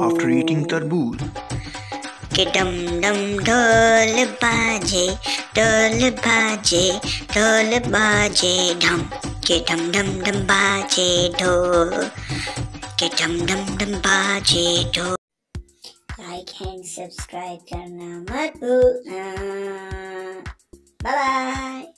After eating tarboor, dum dum dhol baje dham, dum dum dum baje dhol, dum dum dum baje dhol. Like and subscribe karna mat bhulna. Bye bye.